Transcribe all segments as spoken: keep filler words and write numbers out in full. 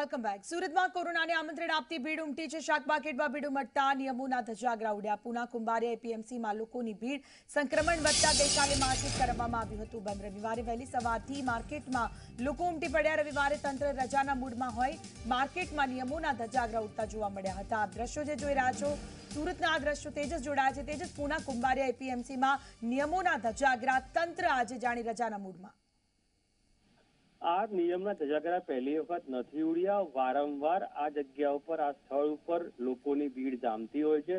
Welcome back. સુરતમાં કોરોનાને આમંત્રણ આપતી ભીડ ઉમટી છે. શાકમાર્કેટમાં ભીડ ઉમટતા નિયમોના ધજાગરા ઉડ્યા. પૂના કુંભારિયા એપીએમસીમાં લોકોની ભીડ સંક્રમણ વધતા ગઈકાલે માર્કેટ કરવામાં આવ્યું હતું બંધ. રવિવારે વહેલી સવારથી માર્કેટમાં લોકો ઉમટી પડ્યા. રવિવારે તંત્ર રજાના મૂડમાં હોય માર્કેટમાં નિયમોના ધજાગરા ઉડતા જોવા મળ્યા હતા. આ દ્રશ્યો જે જોઈ રહ્યા છો સુરતના આ દ્રશ્યો તેજસ જોડાયા છે. તેજસ, પૂના કુંભારિયા એપીએમસીમાં નિયમોના ધજાગરા, તંત્ર આજે જાણે રજાના મૂડમાં. आ नियमना धजागरा पहली वखत नहीं उड़िया. वारंवार आ जगह पर आ स्थल पर लोकोनी भीड़ जामती होय छे.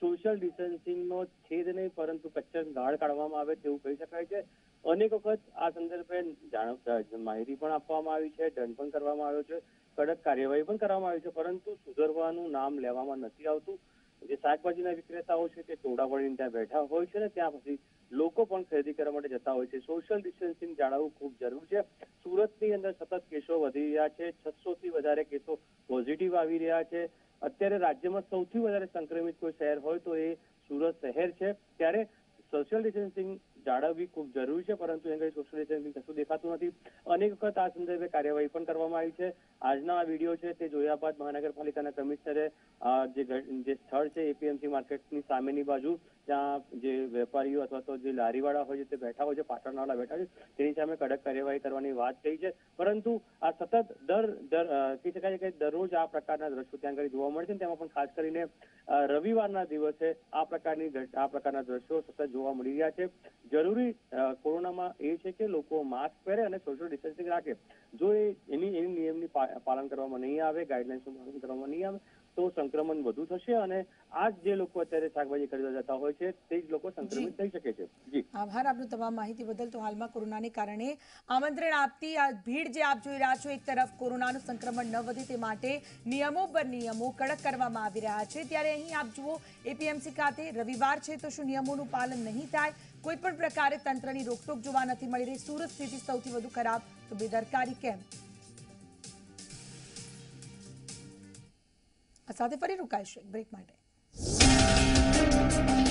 सोशल डिस्टन्सिंग नो छेद नहीं परंतु कच्चर गाळ काढवामां आवे तेवुं कही शकाय छे. अनेक वखत आ संदर्भे माहिती पण आपवामां आवी छे, दंड पण करवामां आव्यो छे, कड़क कार्यवाही पण करवामां आवी छे, परंतु सुधरवानुं नाम लेवामां नथी आवतुं. जे शाकभाजीना विक्रेताओ छे ते टोळा वळीने त्यां बेठा होय छे ने त्यां पछी लोको पण खरीदी करवा माटे जता होय छे. सोशल डिस्टन्सिंग जाळवुं खूब जरूरी छे. सूरतनी अंदर सतत केसो वधी रह्या छे. छसो थी वधारे केसो पॉजिटिव आवी रह्या छे. अत्यारे राज्यमां सौथी वधारे संक्रमित कोई शहर होय तो ए सूरत शहर छे. त्यारे सोशल डिस्टन्सिंग जाळववी खूब जरूरी छे, परंतु एंगळे सोशल डिस्टन्सिंग कशुं देखातुं नथी. अनेक वखत आ संदर्भे कार्यवाही पण करवामां आवी छे. आजना आ विडियो छे ते जोया बाद महानगरपालिकाना कमिश्नरे जे जे स्थळ छे एपीएमसी मार्केटनी सामेनी बाजू ज्यां जे वेपारीओ अथवा तो जे लारीवाळा होय ते बेठा होय छे, पाटणवाळा बेठा छे, तेनी सामे कड़क कार्यवाही करवानी वात कही छे. परंतु आ सतत दर दर कही शकाय के दररोज आ प्रकारना दृश्यो त्यां आगळ जोवा मळे छे. तेमां पण खास करीने रविवारना दिवसे आ प्रकारनी आ प्रकारना दृश्यो सतत जोवा मळी रह्या छे. जरूरी कोरोना में ए छे के लोको मास्क पहरे अने सोशल डिस्टन्सिंग राखे. जो एनी एनी नियमनी पालन करवामां नहीं आवे, गाइडलाइन्सनुं पालन करवामां नहीं आवे तो संक्रमण वधु थशे अने आज जे लोको अत्यारे शाकभाजी खरीदवा जता होय छे ते ज लोको संक्रमित थई शके छे. जी आभार आपनो तमाम माहिती बदल. तो हालमां कोरोनाने कारणे आमंत्रण आपती आ भीड जे आप जोई रह्या छो, एक तरफ कोरोनानुं संक्रमण न वधे ते माटे नियमो पर नियमो कड़क करवामां आवी रह्या छे, त्यारे अहीं आप जुओ एपीएमसी खाते रविवार छे तो शुं नियमोनुं पालन नहीं थाय. कोईपण प्रकारे तंत्रनी रोकटोक जोवा नथी मळी रही. सूरत स्थिति सौथी वधु खराब तो बेदरकारी केम? आ साथे फरी रुकाईश ब्रेक माटे.